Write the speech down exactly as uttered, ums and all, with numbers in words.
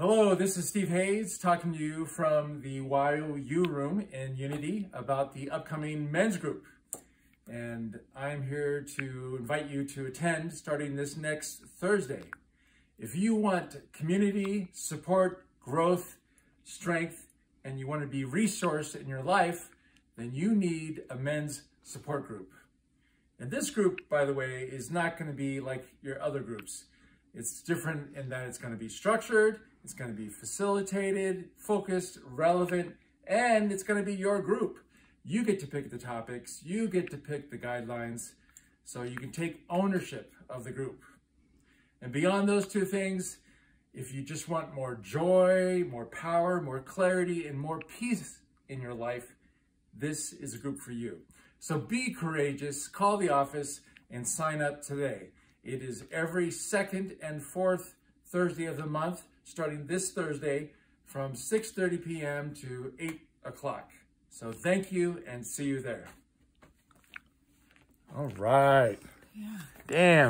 Hello, this is Steve Hays talking to you from the Y O U room in Unity about the upcoming men's group. And I'm here to invite you to attend starting this next Thursday. If you want community, support, growth, strength, and you want to be resourced in your life, then you need a men's support group. And this group, by the way, is not going to be like your other groups. It's different in that it's going to be structured, it's going to be facilitated, focused, relevant, and it's going to be your group. You get to pick the topics, you get to pick the guidelines, so you can take ownership of the group. And beyond those two things, if you just want more joy, more power, more clarity, and more peace in your life, this is a group for you. So be courageous, call the office, and sign up today. It is every second and fourth Thursday of the month, starting this Thursday from six thirty p m to eight o'clock. So thank you and see you there. All right. Yeah. Damn.